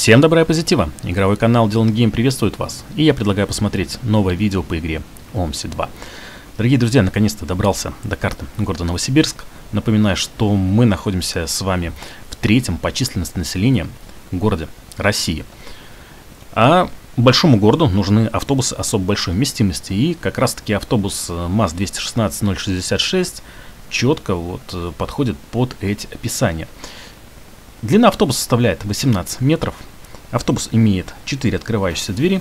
Всем добра и позитива! Игровой канал Дилангейм приветствует вас, и я предлагаю посмотреть новое видео по игре ОМСИ-2. Дорогие друзья, наконец-то добрался до карты города Новосибирск. Напоминаю, что мы находимся с вами в третьем по численности населения городе России. А большому городу нужны автобусы особо большой вместимости, и как раз-таки автобус МАЗ-2106 четко подходит под эти описания. Длина автобуса составляет 18 метров. Автобус имеет 4 открывающиеся двери.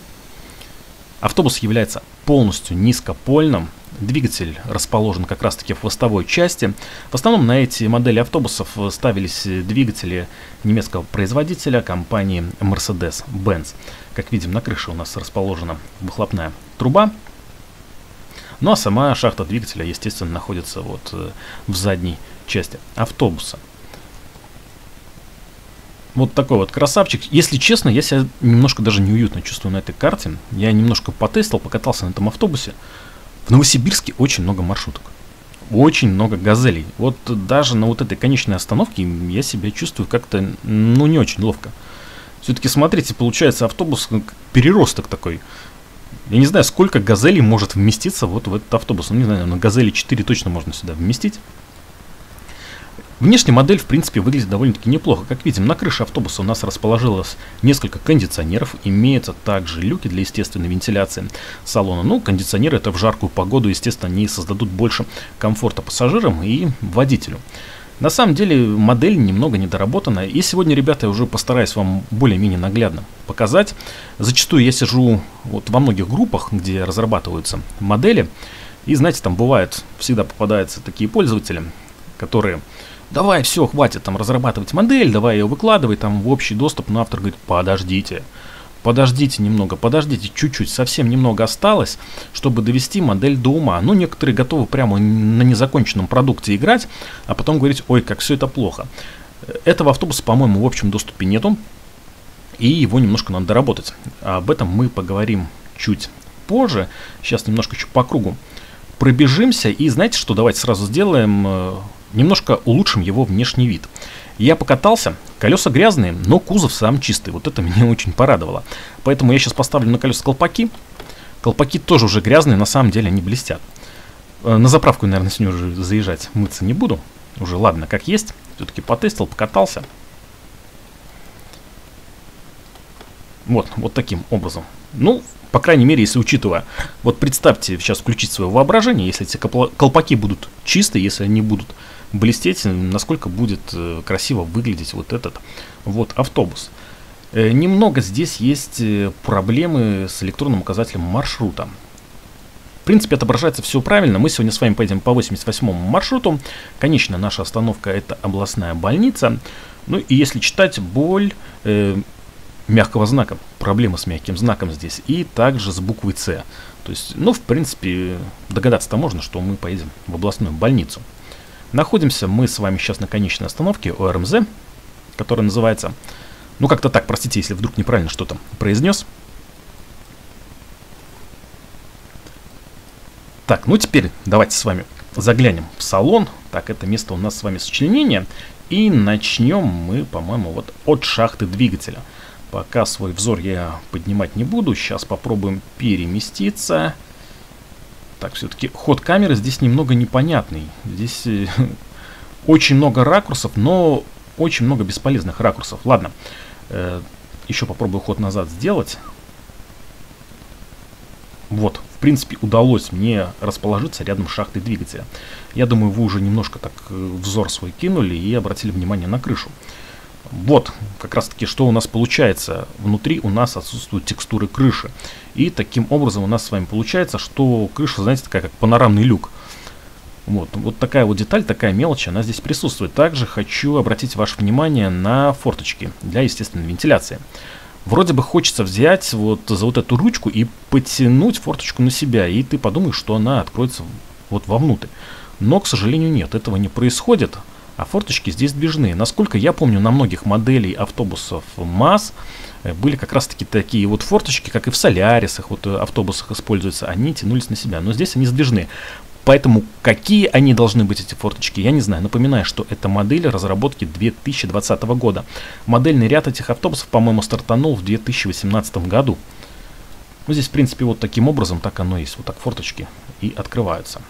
Автобус является полностью низкопольным. Двигатель расположен как раз-таки в хвостовой части. В основном на эти модели автобусов ставились двигатели немецкого производителя компании Mercedes-Benz. Как видим, на крыше у нас расположена выхлопная труба. Ну а сама шахта двигателя, естественно, находится в задней части автобуса. Вот такой красавчик. Если честно, я себя немножко даже неуютно чувствую на этой карте. Я немножко потестил, покатался на этом автобусе. В Новосибирске очень много маршруток. Очень много газелей. Вот даже на этой конечной остановке я себя чувствую как-то, не очень ловко. Все-таки, смотрите, получается автобус как переросток такой. Я не знаю, сколько газелей может вместиться в этот автобус. Не знаю, на газели 4 точно можно сюда вместить. Внешняя модель, в принципе, выглядит довольно-таки неплохо. Как видим, на крыше автобуса у нас расположилось несколько кондиционеров. Имеются также люки для естественной вентиляции салона. Ну, кондиционеры это в жаркую погоду, естественно, они создадут больше комфорта пассажирам и водителю. На самом деле, модель немного недоработана. И сегодня, ребята, я уже постараюсь вам более-менее наглядно показать. Зачастую я сижу во многих группах, где разрабатываются модели. И, знаете, там бывают, всегда попадаются такие пользователи, которые... Давай, все, хватит там разрабатывать модель, давай ее выкладывай там в общий доступ. Но автор говорит, подождите немного, подождите чуть-чуть, совсем немного осталось, чтобы довести модель до ума. Ну, некоторые готовы прямо на незаконченном продукте играть, а потом говорить, ой, как все это плохо. Этого автобуса, по-моему, в общем доступе нету, и его немножко надо доработать. Об этом мы поговорим чуть позже. Сейчас немножко еще по кругу пробежимся, и знаете что, давайте сразу сделаем... Немножко улучшим его внешний вид. Я покатался, колеса грязные, но кузов сам чистый. Вот это меня очень порадовало. Поэтому я сейчас поставлю на колеса колпаки. Колпаки тоже уже грязные, на самом деле они блестят. На заправку, наверное, сегодня уже заезжать мыться не буду. Уже ладно, как есть. Все-таки потестил, покатался. Вот таким образом. Ну, по крайней мере, если учитывая, представьте, сейчас включить свое воображение, если эти колпаки будут чистые, если они будут блестеть, насколько будет красиво выглядеть этот автобус. Немного здесь есть проблемы с электронным указателем маршрута. В принципе, отображается все правильно. Мы сегодня с вами поедем по 88-му маршруту. Конечно, наша остановка это областная больница. Ну и если читать, боль мягкого знака. Проблема с мягким знаком здесь. И также с буквой С. То есть, в принципе, догадаться-то можно, что мы поедем в областную больницу. Находимся мы с вами сейчас на конечной остановке ОРМЗ, которая называется... Ну, как-то так, простите, если вдруг неправильно что-то произнес. Так, ну теперь давайте с вами заглянем в салон. Так, это место у нас с вами сочленения. И начнем мы, по-моему, от шахты двигателя. Пока свой взор я поднимать не буду. Сейчас попробуем переместиться. Так, все-таки ход камеры здесь немного непонятный. Здесь очень много ракурсов, но очень много бесполезных ракурсов. Ладно, еще попробую ход назад сделать. В принципе, удалось мне расположиться рядом с шахтой двигателя. Я думаю, вы уже немножко так взор свой кинули и обратили внимание на крышу. Как раз таки, что у нас получается. Внутри у нас отсутствуют текстуры крыши. И таким образом у нас с вами получается, что крыша, знаете, такая как панорамный люк. Вот такая деталь, такая мелочь, она здесь присутствует. Также хочу обратить ваше внимание на форточки для естественной вентиляции. Вроде бы хочется взять за эту ручку и потянуть форточку на себя. И ты подумаешь, что она откроется вовнутрь. Но, к сожалению, нет, этого не происходит. А форточки здесь сдвижные. Насколько я помню, на многих моделей автобусов МАЗ были как раз таки такие форточки, как и в Солярисах, автобусах используются. Они тянулись на себя, но здесь они сдвижные. Поэтому какие они должны быть, эти форточки, я не знаю. Напоминаю, что это модель разработки 2020 года. Модельный ряд этих автобусов, по-моему, стартанул в 2018 году. Ну, здесь, в принципе, вот таким образом, так оно есть. Вот так форточки и открываются.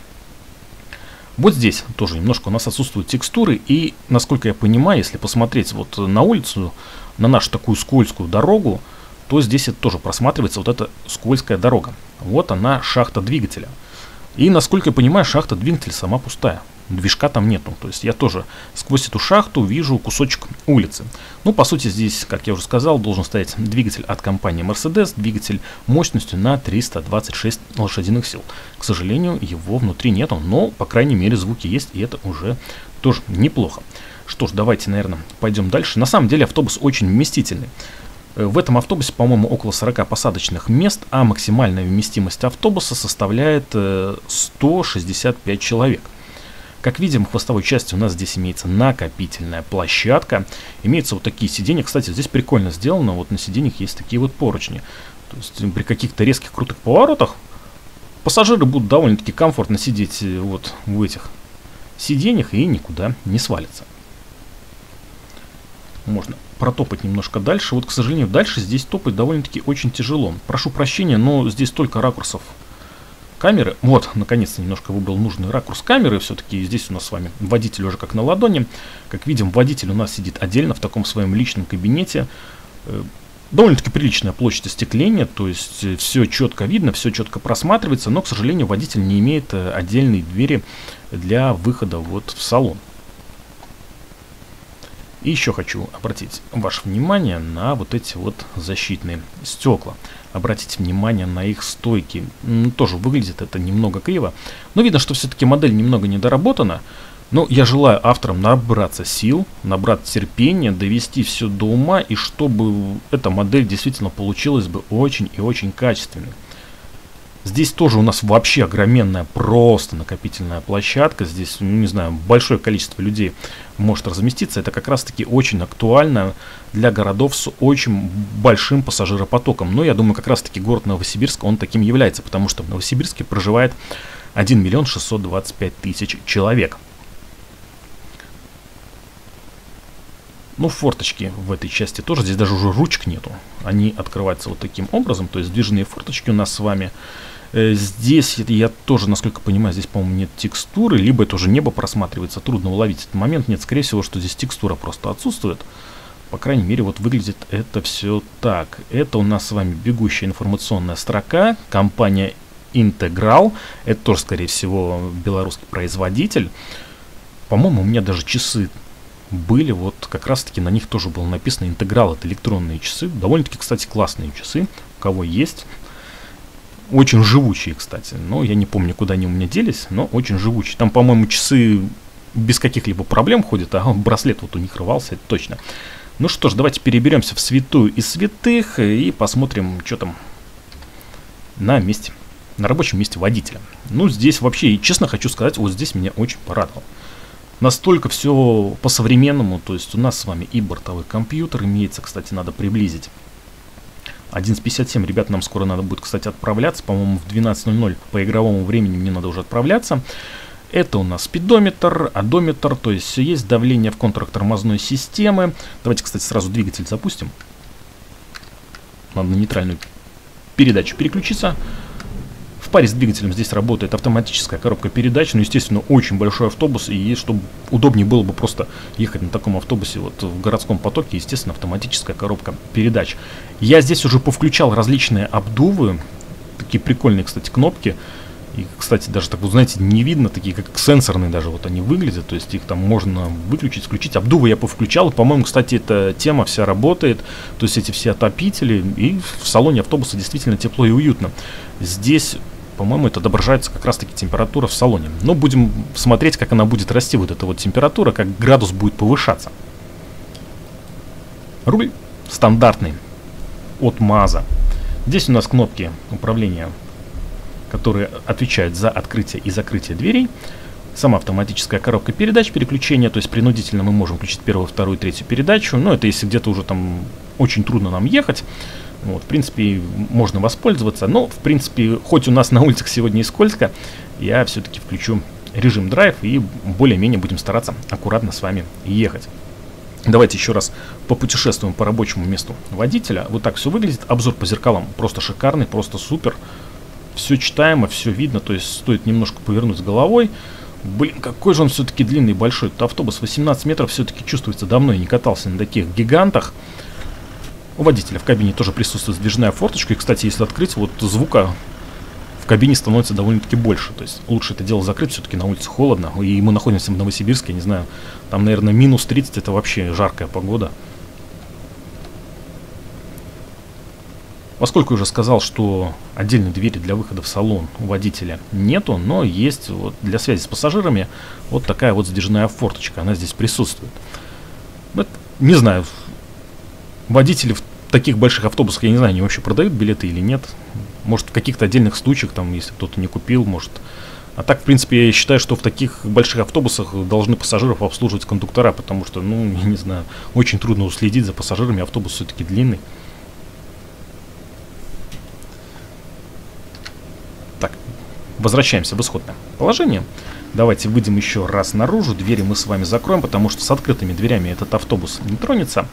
Вот здесь тоже немножко у нас отсутствуют текстуры. И, насколько я понимаю, если посмотреть вот на улицу, на нашу такую скользкую дорогу, то здесь это тоже просматривается, вот эта скользкая дорога. Вот она, шахта двигателя. И, насколько я понимаю, шахта двигателя сама пустая. Движка там нету. То есть я тоже сквозь эту шахту вижу кусочек улицы. Ну, по сути, здесь, как я уже сказал, должен стоять двигатель от компании Mercedes. Двигатель мощностью на 326 лошадиных сил. К сожалению, его внутри нету, но, по крайней мере, звуки есть, и это уже тоже неплохо. Что ж, давайте, наверное, пойдем дальше. На самом деле, автобус очень вместительный. В этом автобусе, по-моему, около 40 посадочных мест, а максимальная вместимость автобуса составляет 165 человек. Как видим, в хвостовой части у нас здесь имеется накопительная площадка. Имеются вот такие сиденья. Кстати, здесь прикольно сделано. Вот на сиденьях есть такие вот поручни. То есть при каких-то резких крутых поворотах пассажиры будут довольно-таки комфортно сидеть вот в этих сиденьях и никуда не свалится. Можно протопать немножко дальше. Вот, к сожалению, дальше здесь топать довольно-таки очень тяжело. Прошу прощения, но здесь столько ракурсов камеры. Вот, наконец-то немножко выбрал нужный ракурс камеры. Все-таки здесь у нас с вами водитель уже как на ладони. Как видим, водитель у нас сидит отдельно в таком своем личном кабинете. Довольно-таки приличная площадь остекления, то есть все четко видно, все четко просматривается, но, к сожалению, водитель не имеет отдельной двери для выхода вот в салон. И еще хочу обратить ваше внимание на вот эти вот защитные стекла. Обратите внимание на их стойки. Тоже выглядит это немного криво. Но видно, что все-таки модель немного недоработана. Но я желаю авторам набраться сил, набрать терпения, довести все до ума. И чтобы эта модель действительно получилась бы очень и очень качественной. Здесь тоже у нас вообще огроменная просто накопительная площадка. Здесь, ну, не знаю, большое количество людей может разместиться. Это как раз-таки очень актуально для городов с очень большим пассажиропотоком. Но я думаю, как раз-таки город Новосибирск, он таким является. Потому что в Новосибирске проживает 1 625 000 человек. Ну, форточки в этой части тоже. Здесь даже уже ручек нету. Они открываются вот таким образом. То есть движные форточки у нас с вами. Здесь, я тоже, насколько понимаю, здесь, по-моему, нет текстуры. Либо это уже небо просматривается. Трудно уловить этот момент. Нет, скорее всего, что здесь текстура просто отсутствует. По крайней мере, вот выглядит это все так. Это у нас с вами бегущая информационная строка. Компания Интеграл. Это тоже, скорее всего, белорусский производитель. По-моему, у меня даже часы были, вот как раз таки на них тоже было написано «Интеграл». Это электронные часы, довольно-таки, кстати, классные часы, у кого есть. Очень живучие, кстати, но я не помню, куда они у меня делись, но очень живучие. Там, по-моему, часы без каких-либо проблем ходят, а браслет вот у них рвался, это точно. Ну что ж, давайте переберемся в святую из святых и посмотрим, что там на месте, на рабочем месте водителя. Ну, здесь вообще, и честно хочу сказать, вот здесь меня очень порадовало. Настолько все по-современному, то есть у нас с вами и бортовой компьютер имеется, кстати, надо приблизить. 11:57, ребят, нам скоро надо будет, кстати, отправляться, по-моему, в 12:00 по игровому времени мне надо уже отправляться. Это у нас спидометр, одометр, то есть все есть, давление в контурах тормозной системы. Давайте, кстати, сразу двигатель запустим. Надо на нейтральную передачу переключиться. В паре с двигателем здесь работает автоматическая коробка передач, но, естественно, очень большой автобус, и чтобы удобнее было бы просто ехать на таком автобусе вот в городском потоке, естественно, автоматическая коробка передач. Я здесь уже повключал различные обдувы, такие прикольные, кстати, кнопки, и, кстати, даже так, вот, знаете, не видно, такие как сенсорные даже вот они выглядят, то есть их там можно выключить, включить. Обдувы я повключал, по-моему, кстати, эта тема вся работает, то есть эти все отопители, и в салоне автобуса действительно тепло и уютно. Здесь, по-моему, это отображается как раз-таки температура в салоне. Но будем смотреть, как она будет расти, вот эта вот температура, как градус будет повышаться. Руль стандартный от МАЗа. Здесь у нас кнопки управления, которые отвечают за открытие и закрытие дверей. Сама автоматическая коробка передач, переключение, то есть принудительно мы можем включить первую, вторую, третью передачу. Но это если где-то уже там очень трудно нам ехать. Вот, в принципе, можно воспользоваться. Но, в принципе, хоть у нас на улицах сегодня и скользко, я все-таки включу режим драйв и более-менее будем стараться аккуратно с вами ехать. Давайте еще раз попутешествуем по рабочему месту водителя. Вот так все выглядит. Обзор по зеркалам просто шикарный, просто супер. Все читаемо, все видно. То есть стоит немножко повернуть головой. Блин, какой же он все-таки длинный и большой. Этот автобус 18 метров все-таки чувствуется. Давно я не катался на таких гигантах. У водителя в кабине тоже присутствует сдвижная форточка. И, кстати, если открыть, вот звука в кабине становится довольно-таки больше. То есть лучше это дело закрыть, все-таки на улице холодно. И мы находимся в Новосибирске, я не знаю, там, наверное, минус 30, это вообще жаркая погода. Поскольку я уже сказал, что отдельной двери для выхода в салон у водителя нету, но есть вот для связи с пассажирами вот такая вот сдвижная форточка, она здесь присутствует. Не знаю, водители в таких больших автобусах, я не знаю, они вообще продают билеты или нет. Может, в каких-то отдельных случаях, там, если кто-то не купил, может. А так, в принципе, я считаю, что в таких больших автобусах должны пассажиров обслуживать кондуктора, потому что, ну, я не знаю, очень трудно уследить за пассажирами, автобус все-таки длинный. Так, возвращаемся в исходное положение. Давайте выйдем еще раз наружу, двери мы с вами закроем, потому что с открытыми дверями этот автобус не тронется.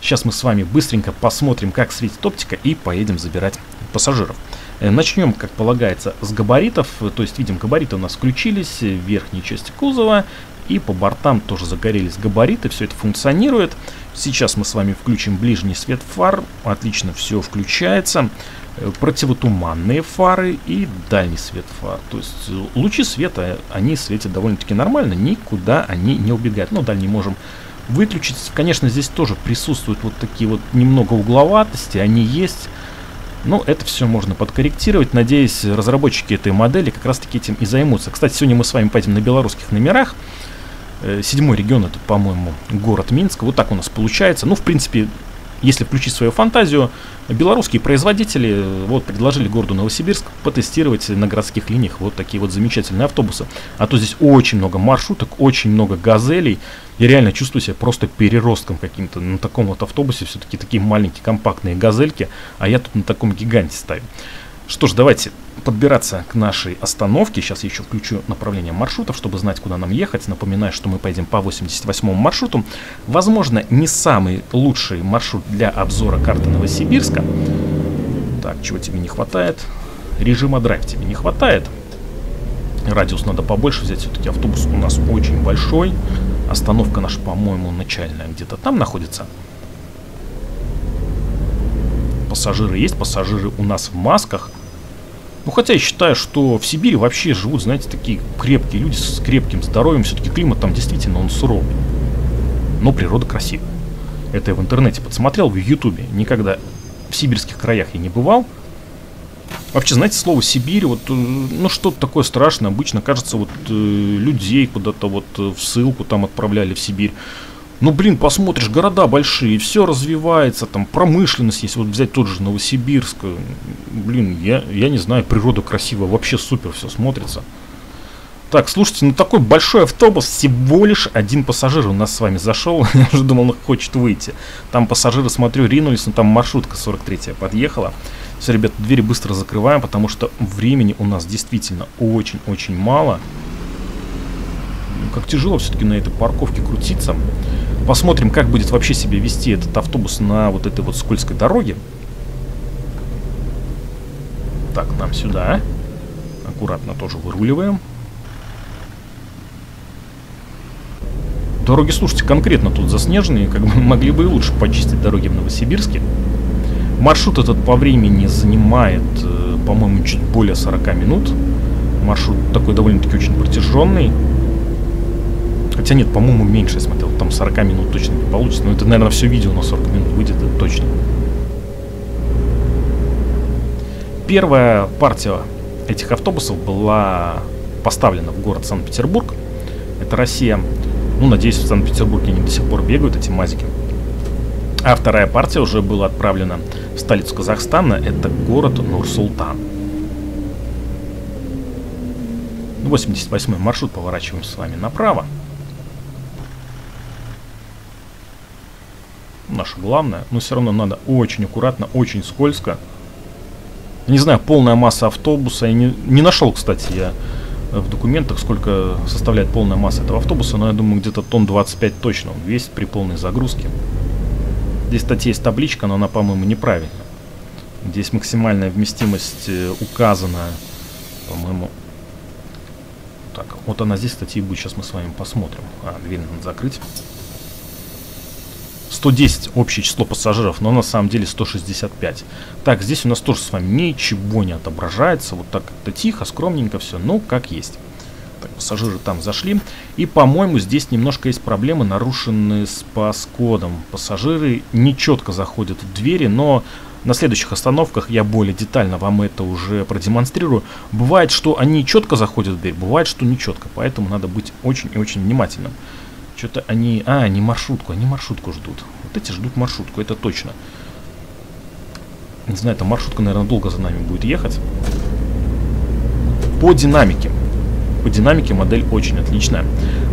Сейчас мы с вами быстренько посмотрим, как светит оптика, и поедем забирать пассажиров. Начнем, как полагается, с габаритов. То есть, видим, габариты у нас включились, в верхней части кузова. И по бортам тоже загорелись габариты, все это функционирует. Сейчас мы с вами включим ближний свет фар. Отлично, все включается. Противотуманные фары и дальний свет фар. То есть лучи света, они светят довольно-таки нормально, никуда они не убегают. Но дальний можем выключить. Конечно, здесь тоже присутствуют вот такие вот немного угловатости, они есть, но это все можно подкорректировать. Надеюсь, разработчики этой модели как раз таки этим и займутся. Кстати, сегодня мы с вами поедем на белорусских номерах. 7-й регион, это, по-моему, город Минск. Вот так у нас получается. Ну, в принципе, если включить свою фантазию, белорусские производители вот предложили городу Новосибирск потестировать на городских линиях вот такие вот замечательные автобусы. А то здесь очень много маршруток, очень много газелей. Я реально чувствую себя просто переростком каким-то на таком вот автобусе. Все-таки такие маленькие компактные газельки, а я тут на таком гиганте стою. Что ж, давайте подбираться к нашей остановке. Сейчас я еще включу направление маршрутов, чтобы знать, куда нам ехать. Напоминаю, что мы поедем по 88-му маршруту. Возможно, не самый лучший маршрут для обзора карты Новосибирска. Так, чего тебе не хватает? Режима драйв тебе не хватает. Радиус надо побольше взять, все-таки автобус у нас очень большой. Остановка наша, по-моему, начальная где-то там находится. Пассажиры есть, пассажиры у нас в масках. Ну, хотя я считаю, что в Сибири вообще живут, знаете, такие крепкие люди с крепким здоровьем. Все-таки климат там действительно, он суровый. Но природа красивая. Это я в интернете подсмотрел, в Ютубе. Никогда в сибирских краях я не бывал. Вообще, знаете, слово Сибирь, вот, ну, что-то такое страшное. Обычно, кажется, вот людей куда-то вот в ссылку там отправляли в Сибирь. Ну, блин, посмотришь, города большие, все развивается, там промышленность есть. Вот взять тот же Новосибирск. Блин, я не знаю, природа красивая, вообще супер все смотрится. Так, слушайте, ну такой большой автобус, всего лишь один пассажир у нас с вами зашел. Я уже думал, он хочет выйти. Там пассажиры, смотрю, ринулись, но там маршрутка 43-я подъехала. Все, ребят, двери быстро закрываем, потому что времени у нас действительно очень-очень мало. Как тяжело все-таки на этой парковке крутиться. Посмотрим, как будет вообще себя вести этот автобус на вот этой вот скользкой дороге. Так, нам сюда. Аккуратно тоже выруливаем. Дороги, слушайте, конкретно тут заснеженные. Как бы могли бы и лучше почистить дороги в Новосибирске. Маршрут этот по времени занимает, по-моему, чуть более 40 минут. Маршрут такой довольно-таки очень протяженный. Хотя нет, по-моему, меньше я смотрел. Там 40 минут точно не получится. Но это, наверное, все видео на 40 минут выйдет, это точно. Первая партия этих автобусов была поставлена в город Санкт-Петербург. Это Россия. Ну, надеюсь, в Санкт-Петербурге они до сих пор бегают, эти мазики. А вторая партия уже была отправлена в столицу Казахстана. Это город Нур-Султан. 88-й маршрут поворачиваем с вами направо. наше главное, но все равно надо очень аккуратно, очень скользко. Не знаю, полная масса автобуса. Я не нашел, кстати, я в документах, сколько составляет полная масса этого автобуса, но я думаю, где-то тонн 25 точно он весит при полной загрузке. Здесь, кстати, есть табличка, но она, по-моему, неправильная. Здесь максимальная вместимость указана, по-моему. Так, вот она здесь, кстати, и будет. Сейчас мы с вами посмотрим. А, дверь надо закрыть. 110 общее число пассажиров, но на самом деле 165. Так, здесь у нас тоже с вами ничего не отображается. Вот так как-то тихо, скромненько все, но как есть. Так, пассажиры там зашли. И, по-моему, здесь немножко есть проблемы, нарушенные с пас-кодом. Пассажиры нечетко заходят в двери, но на следующих остановках я более детально вам это уже продемонстрирую. Бывает, что они четко заходят в дверь, бывает, что нечетко. Поэтому надо быть очень и очень внимательным. Что-то они... А, они маршрутку ждут. Вот эти ждут маршрутку, это точно. Не знаю, эта маршрутка, наверное, долго за нами будет ехать. По динамике. По динамике модель очень отличная.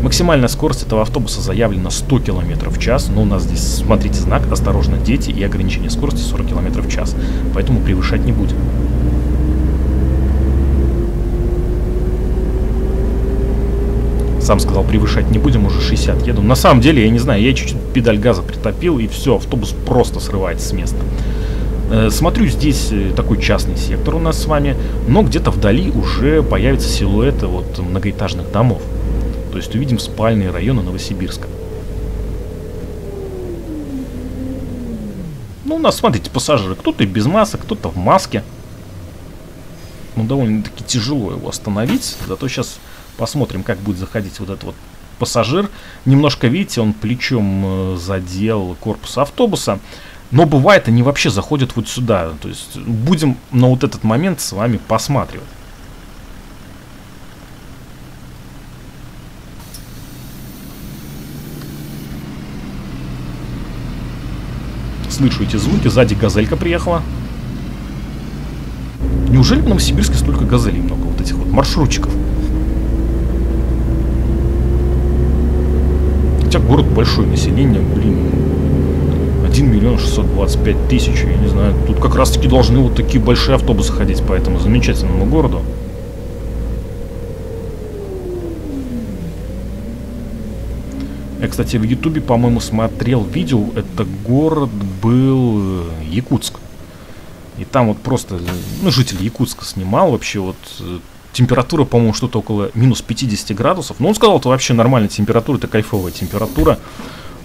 Максимальная скорость этого автобуса заявлена 100 км в час. Но у нас здесь, смотрите, знак «Осторожно, дети» и ограничение скорости 40 км в час. Поэтому превышать не будем. Сам сказал, превышать не будем, уже 60 еду. На самом деле, я не знаю, я чуть-чуть педаль газа притопил, и все, автобус просто срывается с места. Смотрю, здесь такой частный сектор у нас с вами, но где-то вдали уже появятся силуэты вот многоэтажных домов. То есть увидим спальные районы Новосибирска. Ну, у нас, смотрите, пассажиры, кто-то без масок, кто-то в маске. Ну, довольно-таки тяжело его остановить, зато сейчас... Посмотрим, как будет заходить вот этот вот пассажир. Немножко, видите, он плечом задел корпус автобуса. Но бывает, они вообще заходят вот сюда. То есть будем на вот этот момент с вами посматривать. Слышу эти звуки. Сзади газелька приехала. Неужели в Новосибирске столько газелей много? Вот этих вот маршрутчиков. Хотя город большой, население, блин, 1 625 000, я не знаю. Тут как раз таки должны вот такие большие автобусы ходить по этому замечательному городу. Я, кстати, в Ютубе, по-моему, смотрел видео, это город был Якутск. И там вот просто, ну, житель Якутска снимал вообще вот... Температура, по-моему, что-то около минус 50 градусов. Но он сказал, это вообще нормальная температура, это кайфовая температура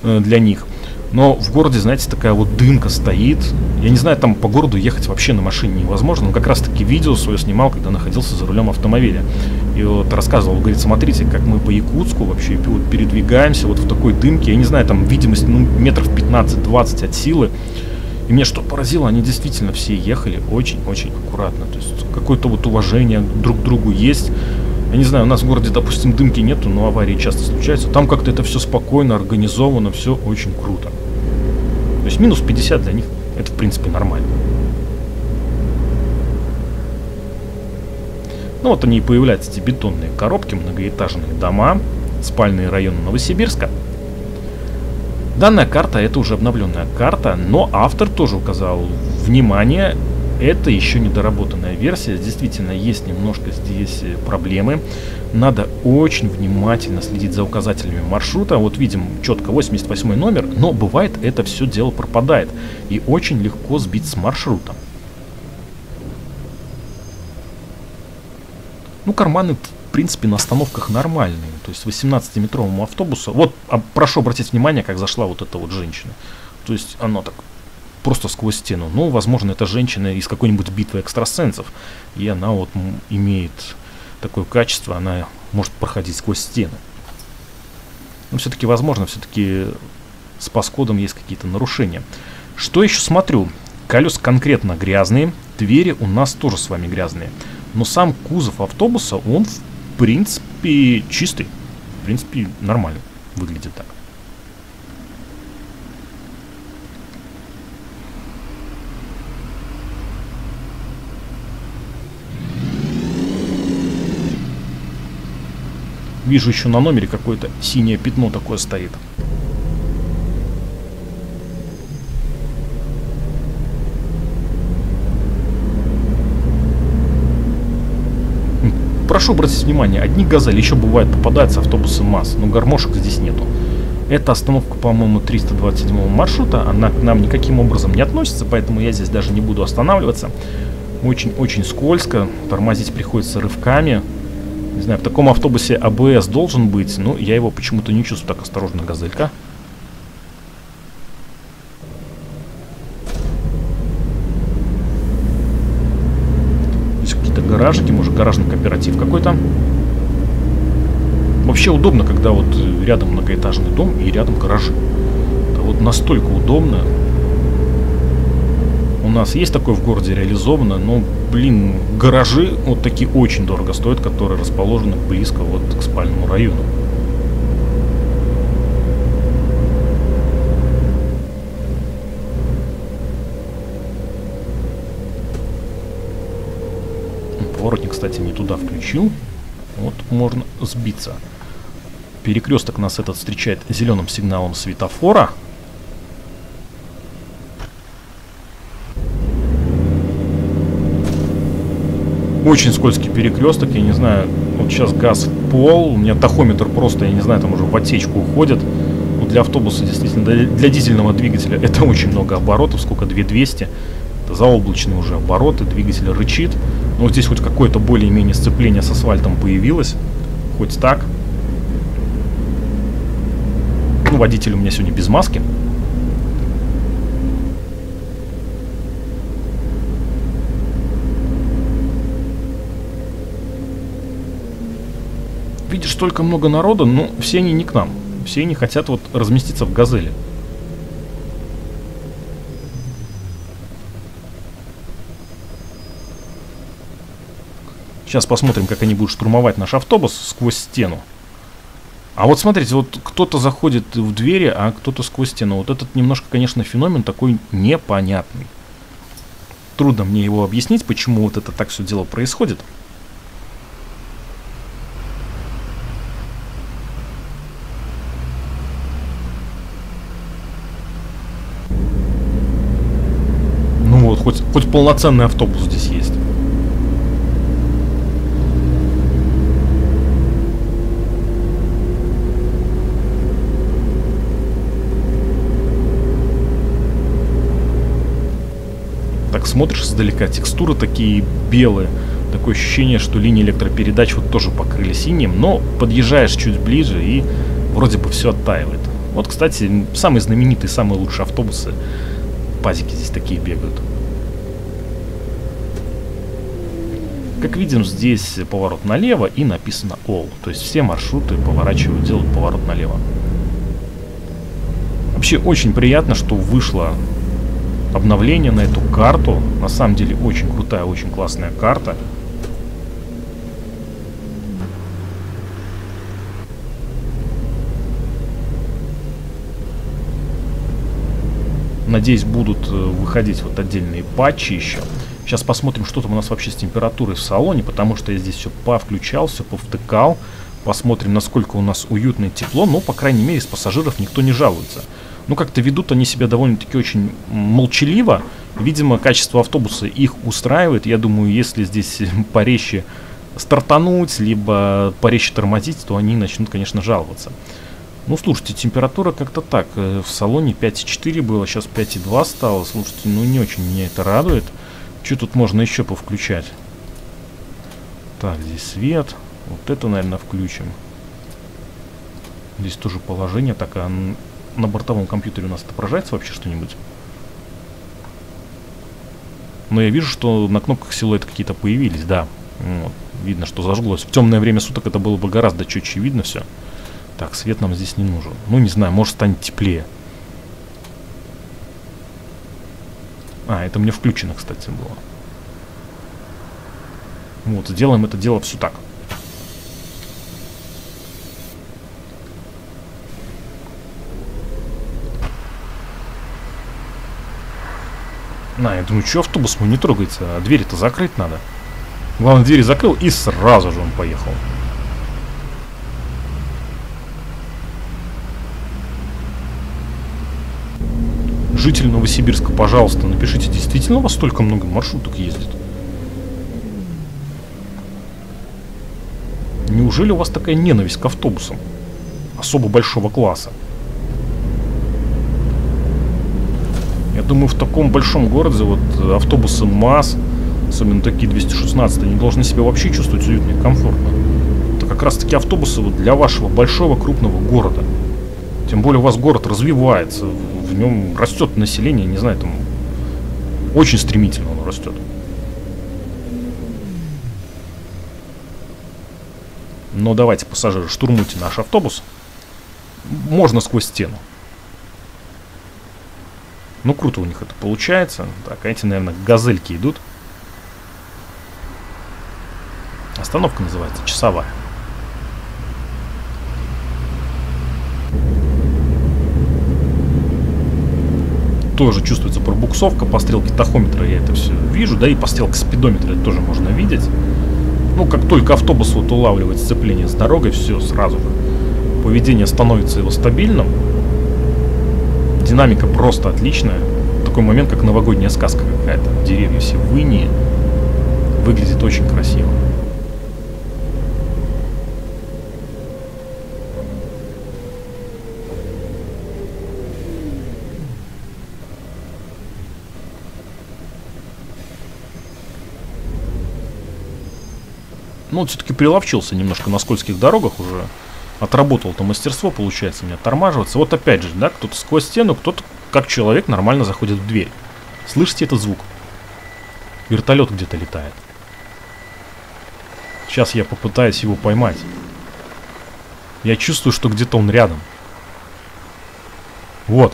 для них. Но в городе, знаете, такая вот дымка стоит. Я не знаю, там по городу ехать вообще на машине невозможно. Он как раз-таки видео свое снимал, когда находился за рулем автомобиля. И вот рассказывал, говорит, смотрите, как мы по Якутску вообще передвигаемся вот в такой дымке. Я не знаю, там видимость, ну, метров 15-20 от силы. И меня что поразило, они действительно все ехали очень-очень аккуратно. То есть какое-то вот уважение друг к другу есть. Я не знаю, у нас в городе, допустим, дымки нету, но аварии часто случаются. Там как-то это все спокойно, организовано, все очень круто. То есть минус 50 для них это, в принципе, нормально. Ну вот они и появляются, эти бетонные коробки, многоэтажные дома, спальные районы Новосибирска. Данная карта — это уже обновленная карта, но автор тоже указал, внимание, это еще недоработанная версия. Действительно, есть немножко здесь проблемы. Надо очень внимательно следить за указателями маршрута. Вот видим четко 88 номер, но бывает, это все дело пропадает и очень легко сбить с маршрута. Ну, карманы... В принципе, на остановках нормальные. То есть 18-метровому автобусу. Вот, прошу обратить внимание, как зашла вот эта вот женщина. То есть она так просто сквозь стену. Ну, возможно, это женщина из какой-нибудь битвы экстрасенсов. И она вот имеет такое качество, она может проходить сквозь стены. Но все-таки, возможно, все-таки с пас-кодом есть какие-то нарушения. Что еще смотрю? Колеса конкретно грязные. Двери у нас тоже с вами грязные. Но сам кузов автобуса, он... В принципе, чистый. В принципе, нормально выглядит так. Вижу еще на номере какое-то синее пятно такое стоит. Прошу обратить внимание, одни газели, еще бывает попадаются автобусы МАЗ, но гармошек здесь нету. Эта остановка, по-моему, 327 маршрута, она к нам никаким образом не относится, поэтому я здесь даже не буду останавливаться. Очень-очень скользко, тормозить приходится рывками. Не знаю, в таком автобусе АБС должен быть, но я его почему-то не чувствую. Так, осторожно, газелька. Здесь какие-то гаражики, может, гаражный кооператив какой-то. Вообще удобно, когда вот рядом многоэтажный дом и рядом гаражи. Это вот настолько удобно. У нас есть такое в городе реализовано, но, блин, гаражи вот такие очень дорого стоят, которые расположены близко вот к спальному району. Поворотник, кстати, не туда включил. Вот можно сбиться. Перекресток нас этот встречает зеленым сигналом светофора. Очень скользкий перекресток, я не знаю, вот сейчас газ в пол, у меня тахометр просто, я не знаю, там уже в отсечку уходит. Вот для автобуса, действительно, для дизельного двигателя это очень много оборотов, сколько, 2200. Это заоблачные уже обороты, двигатель рычит. Но вот здесь хоть какое-то более-менее сцепление с асфальтом появилось, хоть так. Ну, водитель у меня сегодня без маски. Видишь, столько много народа, но все они не к нам. Все они хотят вот разместиться в газели. Сейчас посмотрим, как они будут штурмовать наш автобус сквозь стену. А вот смотрите, вот кто-то заходит в двери, а кто-то сквозь стену. Вот этот немножко, конечно, феномен такой непонятный. Трудно мне его объяснить, почему вот это так все дело происходит. Хоть полноценный автобус здесь есть. Так смотришь издалека, текстуры такие белые. Такое ощущение, что линии электропередач вот тоже покрыли синим. Но подъезжаешь чуть ближе и вроде бы все оттаивает. Вот, кстати, самые знаменитые, самые лучшие автобусы. Пазики здесь такие бегают. Как видим, здесь поворот налево и написано All. То есть все маршруты поворачивают, делают поворот налево. Вообще очень приятно, что вышло обновление на эту карту. На самом деле очень крутая, очень классная карта. Надеюсь, будут выходить вот отдельные патчи еще. Сейчас посмотрим, что там у нас вообще с температурой в салоне, потому что я здесь все повключал, все повтыкал. Посмотрим, насколько у нас уютное тепло. Но, по крайней мере, с пассажиров никто не жалуется. Ну, как-то ведут они себя довольно-таки очень молчаливо. Видимо, качество автобуса их устраивает. Я думаю, если здесь порезче стартануть, либо порезче тормозить, то они начнут, конечно, жаловаться. Ну, слушайте, температура как-то так. В салоне 5,4 было, сейчас 5,2 стало. Слушайте, ну, не очень меня это радует. Что тут можно еще повключать? Так, здесь свет. Вот это, наверное, включим. Здесь тоже положение. Так, а на бортовом компьютере у нас отображается вообще что-нибудь? Но я вижу, что на кнопках силуэты какие-то появились, да. Вот, видно, что зажглось. В темное время суток это было бы гораздо четче видно все. Так, свет нам здесь не нужен. Ну, не знаю, может станет теплее. А, это мне включено, кстати, было. Вот, сделаем это дело все так. На, я думаю, что автобус мой не трогается, а двери-то закрыть надо. Главное, двери закрыл, и сразу же он поехал. Житель Новосибирска, пожалуйста, напишите, действительно у вас столько много маршруток ездит? Неужели у вас такая ненависть к автобусам особо большого класса? Я думаю, в таком большом городе вот автобусы МАЗ, особенно такие 216, они должны себя вообще чувствовать уютно и комфортно. Это как раз таки автобусы вот для вашего большого крупного города. Тем более у вас город развивается, в нем растет население, не знаю, там очень стремительно оно растет. Но давайте, пассажиры, штурмуйте наш автобус. Можно сквозь стену. Ну, круто у них это получается. Так, а эти, наверное, газельки идут. Остановка называется часовая. Тоже чувствуется пробуксовка. По стрелке тахометра я это все вижу. Да, и по стрелке спидометра это тоже можно видеть. Ну, как только автобус вот улавливает сцепление с дорогой, все сразу же. Поведение становится его стабильным. Динамика просто отличная. Такой момент, как новогодняя сказка какая-то. Деревья все в инии. Выглядит очень красиво. Ну, вот все-таки приловчился немножко на скользких дорогах уже. Отработал это мастерство, получается, у меня тормаживаться. Вот опять же, да, кто-то сквозь стену, кто-то, как человек, нормально заходит в дверь. Слышите этот звук? Вертолет где-то летает. Сейчас я попытаюсь его поймать. Я чувствую, что где-то он рядом. Вот,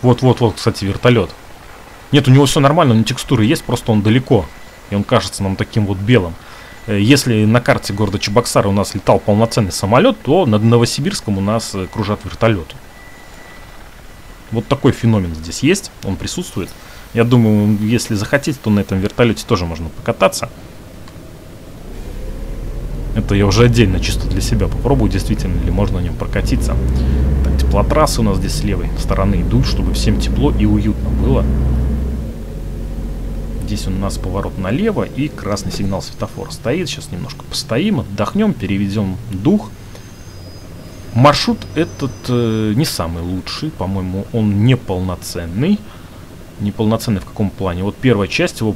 кстати, вертолет. Нет, у него все нормально, у него текстуры есть, просто он далеко. И он кажется нам таким вот белым. Если на карте города Чебоксары у нас летал полноценный самолет, то над Новосибирском у нас кружат вертолеты. Вот такой феномен здесь есть, он присутствует. Я думаю, если захотите, то на этом вертолете тоже можно покататься. Это я уже отдельно чисто для себя попробую, действительно ли можно на нем прокатиться. Так, теплотрассы у нас здесь с левой стороны идут, чтобы всем тепло и уютно было. Здесь у нас поворот налево и красный сигнал светофора стоит. Сейчас немножко постоим, отдохнем, переведем дух. Маршрут этот не самый лучший, по-моему, он неполноценный. Неполноценный в каком плане? Вот первая часть его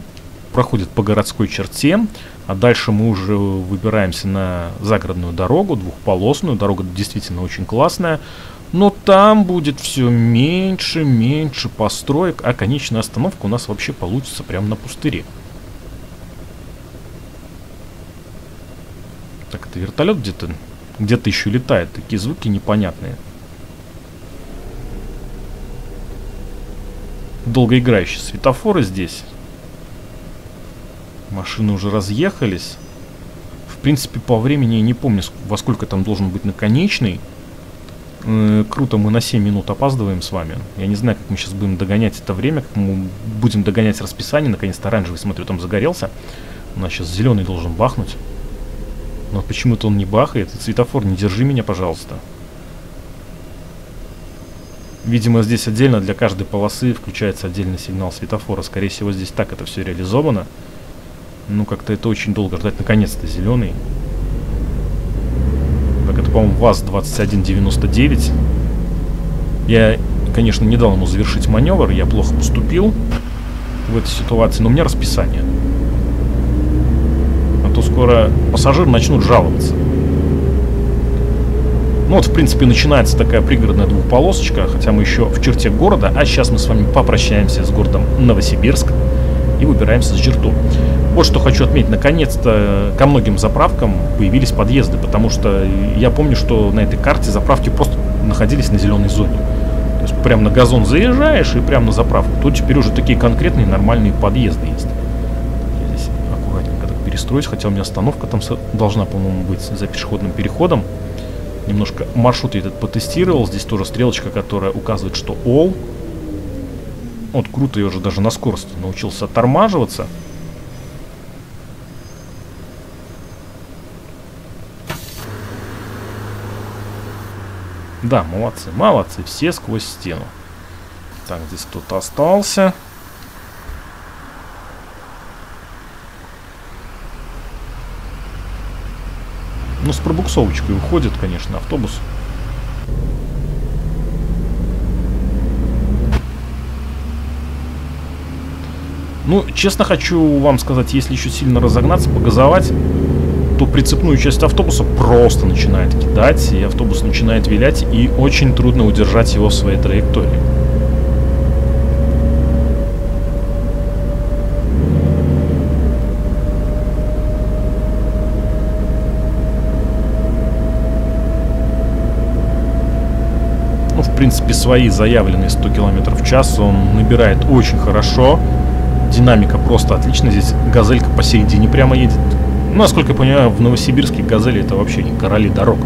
проходит по городской черте, а дальше мы уже выбираемся на загородную дорогу, двухполосную. Дорога действительно очень классная. Но там будет все меньше построек, а конечная остановка у нас вообще получится прямо на пустыре. Так, это вертолет где-то еще летает, такие звуки непонятные. Долгоиграющие светофоры здесь. Машины уже разъехались. В принципе, по времени я не помню, во сколько там должен быть наконечный. Круто, мы на 7 минут опаздываем с вами. Я не знаю, как мы сейчас будем догонять это время, как мы будем догонять расписание. Наконец-то оранжевый, смотрю, там загорелся. У нас сейчас зеленый должен бахнуть. Но почему-то он не бахает. Светофор, не держи меня, пожалуйста. Видимо, здесь отдельно для каждой полосы включается отдельный сигнал светофора. Скорее всего, здесь так это все реализовано. Ну, как-то это очень долго ждать. Наконец-то зеленый. Это, по-моему, ВАЗ-2199. Я, конечно, не дал ему завершить маневр. Я плохо поступил в этой ситуации, но у меня расписание. А то скоро пассажиры начнут жаловаться. Ну вот, в принципе, начинается такая пригородная двухполосочка. Хотя мы еще в черте города. А сейчас мы с вами попрощаемся с городом Новосибирск и выбираемся за черту. Вот что хочу отметить. Наконец-то ко многим заправкам появились подъезды, потому что я помню, что на этой карте заправки просто находились на зеленой зоне. То есть прям на газон заезжаешь и прям на заправку. Тут теперь уже такие конкретные нормальные подъезды есть. Я здесь аккуратненько так перестроюсь, хотя у меня остановка там должна, по-моему, быть за пешеходным переходом. Немножко маршрут я этот потестировал. Здесь тоже стрелочка, которая указывает, что all. Вот круто, я уже даже на скорости научился оттормаживаться. Да, молодцы, все сквозь стену. Так, здесь кто-то остался. Но с пробуксовочкой уходит, конечно, автобус. Ну, честно хочу вам сказать, если еще сильно разогнаться, погазовать, то прицепную часть автобуса просто начинает кидать, и автобус начинает вилять, и очень трудно удержать его в своей траектории. Ну, в принципе, свои заявленные 100 км в час он набирает очень хорошо. Динамика просто отлично. Здесь газелька посередине прямо едет. Ну, насколько я понимаю, в Новосибирске газели — это вообще не короли дорог.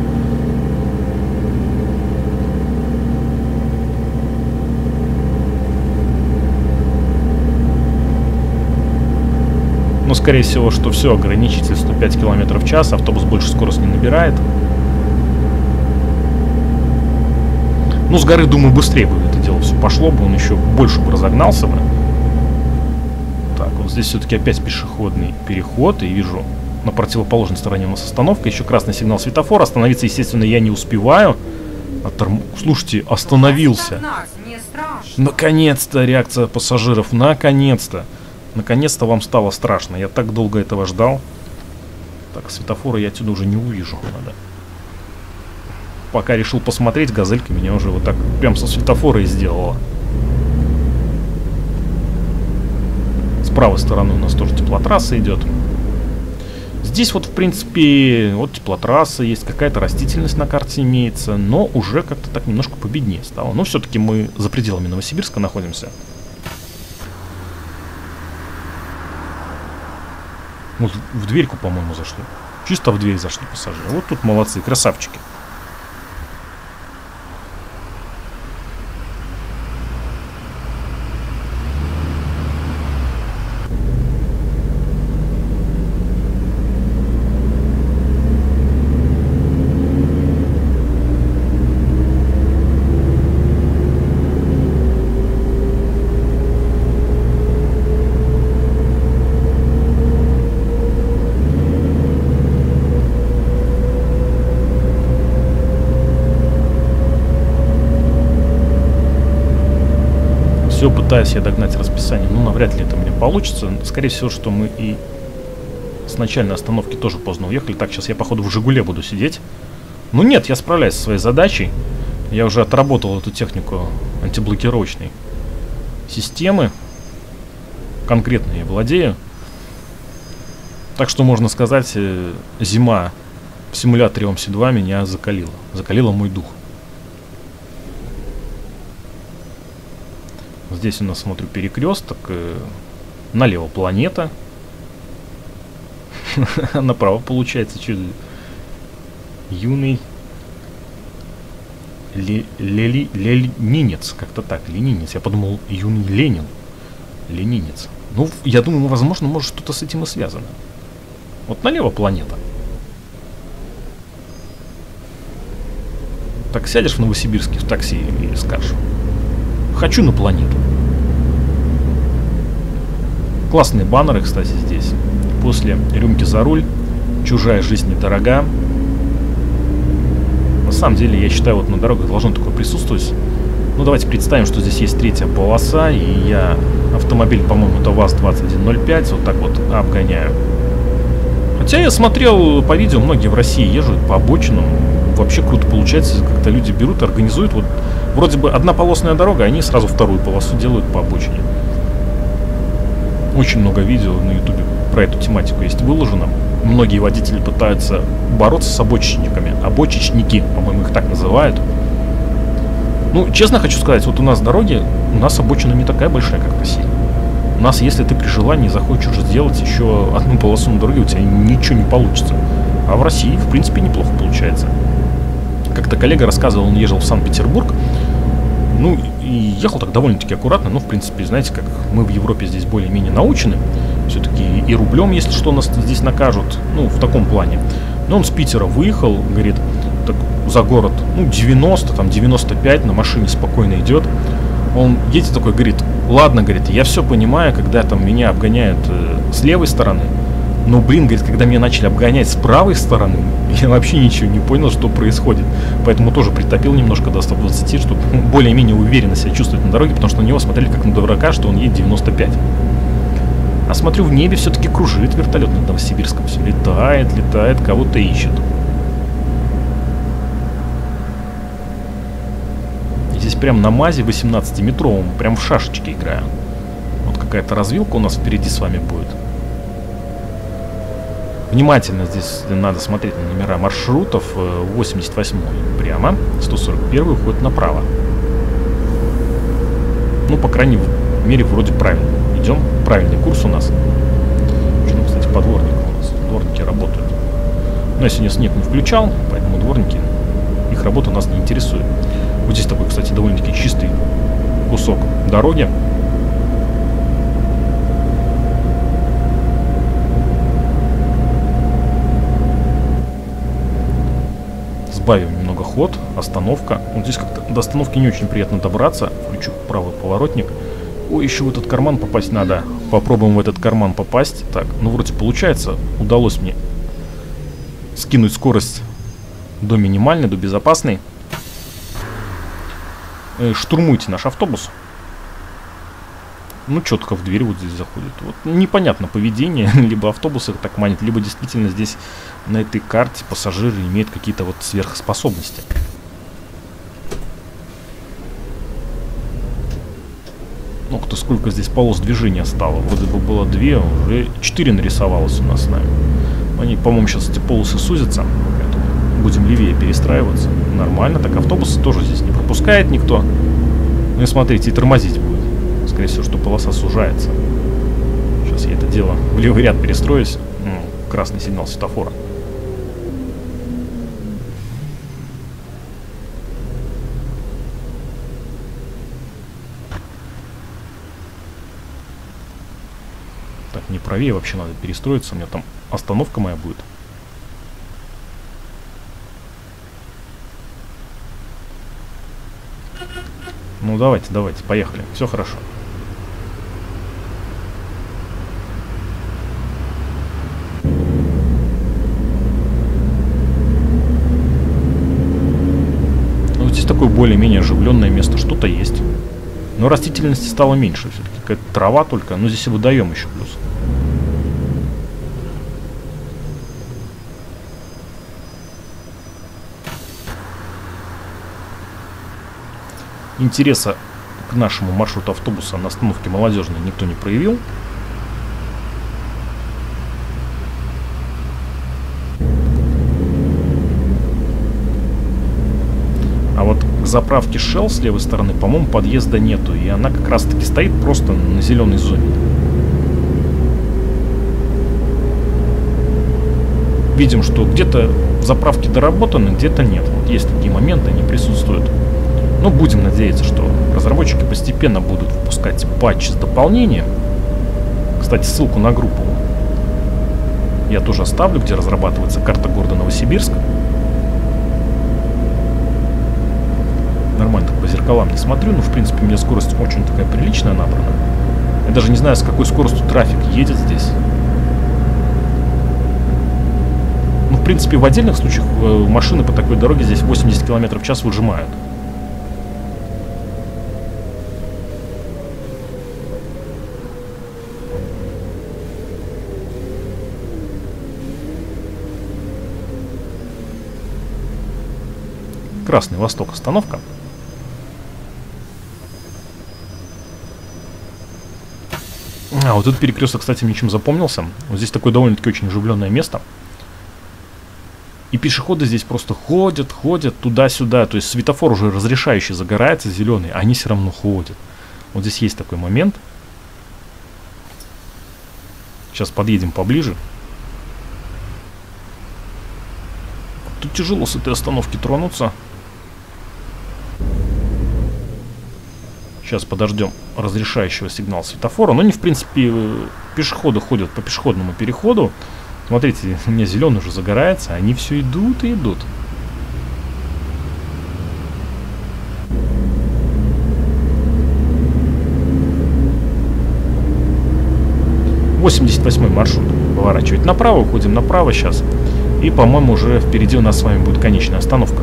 Но, скорее всего, что все, ограничитель 105 км в час. Автобус больше скорость не набирает. Ну, с горы, думаю, быстрее бы это дело все пошло бы. Он еще больше бы разогнался бы. Так, вот здесь все-таки опять пешеходный переход. И вижу, на противоположной стороне у нас остановка. Еще красный сигнал светофора. Остановиться, естественно, я не успеваю. Слушайте, остановился. Наконец-то реакция пассажиров. Наконец-то. Наконец-то вам стало страшно. Я так долго этого ждал. Так, светофора я отсюда уже не увижу. Надо. Пока решил посмотреть, газелька меня уже вот так прям со светофора и сделала. С правой стороны у нас тоже теплотрасса идет. Здесь вот, в принципе, вот теплотрасса есть, какая-то растительность на карте имеется, но уже как-то так немножко победнее стало. Но все-таки мы за пределами Новосибирска находимся. Вот в дверьку, по-моему, зашли. Чисто в дверь зашли пассажиры. Вот тут молодцы, красавчики. Все, пытаюсь я догнать расписание, но навряд ли это мне получится. Скорее всего, что мы и с начальной остановки тоже поздно уехали. Так, сейчас я, походу, в «Жигуле» буду сидеть. Ну нет, я справляюсь со своей задачей. Я уже отработал эту технику антиблокировочной системы. Конкретно я владею. Так что, можно сказать, зима в симуляторе ОМСИ-2 меня закалила. Закалила мой дух. Здесь у нас, смотрю, перекресток. Налево планета. Направо получается чуть юный ленинец. Как-то так, ленинец. Я подумал, юный Ленин. Ленинец. Ну, я думаю, возможно, может, что-то с этим и связано. Вот налево планета. Так сядешь в Новосибирске в такси и скажешь: хочу на планету. Классные баннеры, кстати, здесь. После рюмки за руль. Чужая жизнь недорога. На самом деле, я считаю, вот на дорогах должно такое присутствовать. Ну, давайте представим, что здесь есть третья полоса. И я автомобиль, по-моему, это ВАЗ-2105. Вот так вот обгоняю. Хотя я смотрел по видео, многие в России ездят по обочинам. Вообще круто получается, как-то люди берут, организуют. Вот вроде бы однополосная дорога, они сразу вторую полосу делают по обочине. Очень много видео на ютубе про эту тематику есть выложено. Многие водители пытаются бороться с обочечниками. Обочечники, по-моему, их так называют. Ну, честно хочу сказать, вот у нас дороги, у нас обочина не такая большая, как в России. У нас, если ты при желании захочешь сделать еще одну полосу на дороге, у тебя ничего не получится. А в России, в принципе, неплохо получается. Как-то коллега рассказывал, он ехал в Санкт-Петербург. Ну, и ехал так довольно-таки аккуратно. Ну, в принципе, знаете, как мы в Европе здесь более-менее научены. Все-таки и рублем, если что, нас здесь накажут. Ну, в таком плане. Но он с Питера выехал, говорит, так, за город, ну, 90, там, 95, на машине спокойно идет. Он едет такой, говорит, ладно, говорит, я все понимаю, когда там меня обгоняют с левой стороны. Но, блин, говорит, когда меня начали обгонять с правой стороны, я вообще ничего не понял, что происходит. Поэтому тоже притопил немножко до 120, чтобы более-менее уверенно себя чувствовать на дороге, потому что на него смотрели как на дурака, что он едет 95. А смотрю, в небе все-таки кружит вертолет над Новосибирском. Все летает, летает, кого-то ищет. Здесь прям на МАЗе 18-метровом, прям в шашечки играю. Вот какая-то развилка у нас впереди с вами будет. Внимательно здесь надо смотреть на номера маршрутов. 88-й прямо, 141-й уходит направо. Ну, по крайней мере, вроде правильно. Идем, правильный курс у нас. Нужно, кстати, по дворнику у нас. Дворники работают. Но я сегодня снег не включал, поэтому дворники, их работа нас не интересует. Вот здесь такой, кстати, довольно-таки чистый кусок дороги. Сбавим немного ход, остановка. Вот здесь как-то до остановки не очень приятно добраться. Включу правый поворотник. Ой, еще в этот карман попасть надо. Попробуем в этот карман попасть. Так, ну вроде получается. Удалось мне скинуть скорость до минимальной, до безопасной. Штурмуйте наш автобус. Ну, четко в дверь вот здесь заходит. Вот непонятно поведение. Либо автобус их так манит, либо действительно здесь на этой карте пассажиры имеют какие-то вот сверхспособности. Ну, кто сколько здесь полос движения стало. Вроде бы было 2, уже 4 нарисовалось у нас с нами. Они, по-моему, сейчас эти полосы сузятся. Поэтому будем левее перестраиваться. Нормально. Так, автобус тоже здесь не пропускает никто. Ну и смотрите, и тормозить будет. Скорее всего, что полоса сужается. Сейчас я это дело в левый ряд перестроюсь. Красный сигнал светофора. Так, не правее вообще надо перестроиться. У меня там остановка моя будет. Ну давайте, давайте, поехали. Все хорошо. Такое более-менее оживленное место, что-то есть. Но растительности стало меньше все-таки. Какая-то трава только, но здесь и водоем еще плюс. Интереса к нашему маршруту автобуса на остановке Молодежной никто не проявил. Заправки Shell с левой стороны, по-моему, подъезда нету. И она как раз-таки стоит просто на зеленой зоне. Видим, что где-то заправки доработаны, где-то нет. Вот есть такие моменты, они присутствуют. Но будем надеяться, что разработчики постепенно будут выпускать патчи с дополнением. Кстати, ссылку на группу я тоже оставлю, где разрабатывается карта города Новосибирск. Нормально так по зеркалам не смотрю, но в принципе у меня скорость очень такая приличная набрана. Я даже не знаю, с какой скоростью трафик едет здесь. Ну, в принципе, в отдельных случаях машины по такой дороге здесь 80 км в час выжимают. Красный Восток остановка. А, вот этот перекресток, кстати, мне чем запомнился. Вот здесь такое довольно-таки очень оживленное место. И пешеходы здесь просто ходят, ходят туда-сюда. То есть светофор уже разрешающий загорается, зеленый, а они все равно ходят. Вот здесь есть такой момент. Сейчас подъедем поближе. Тут тяжело с этой остановки тронуться. Сейчас подождем разрешающего сигнала светофора. Но не в принципе пешеходы ходят по пешеходному переходу. Смотрите, у меня зеленый уже загорается. Они все идут и идут. 88-й маршрут поворачивает направо, уходим направо сейчас. И, по-моему, уже впереди у нас с вами будет конечная остановка.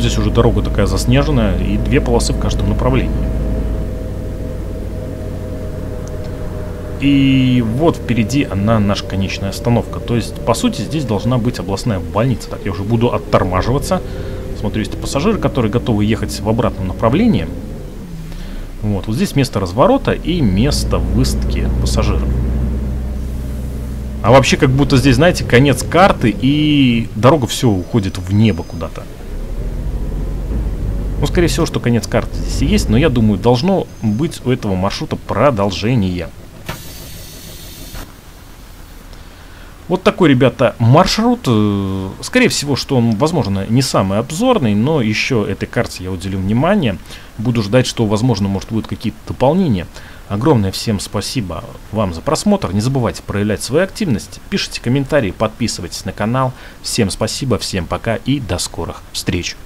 Здесь уже дорога такая заснеженная, и две полосы в каждом направлении. И вот впереди она, наша конечная остановка. То есть, по сути, здесь должна быть областная больница. Так, я уже буду оттормаживаться. Смотрю, есть пассажиры, которые готовы ехать в обратном направлении. Вот, вот здесь место разворота и место высадки пассажиров. А вообще, как будто здесь, знаете, конец карты, и дорога все уходит в небо куда-то. Ну, скорее всего, что конец карты здесь и есть, но я думаю, должно быть у этого маршрута продолжение. Вот такой, ребята, маршрут. Скорее всего, что он, возможно, не самый обзорный, но еще этой карте я уделю внимание. Буду ждать, что, возможно, может, будут какие-то дополнения. Огромное всем спасибо вам за просмотр. Не забывайте проявлять свою активность. Пишите комментарии, подписывайтесь на канал. Всем спасибо, всем пока и до скорых встреч.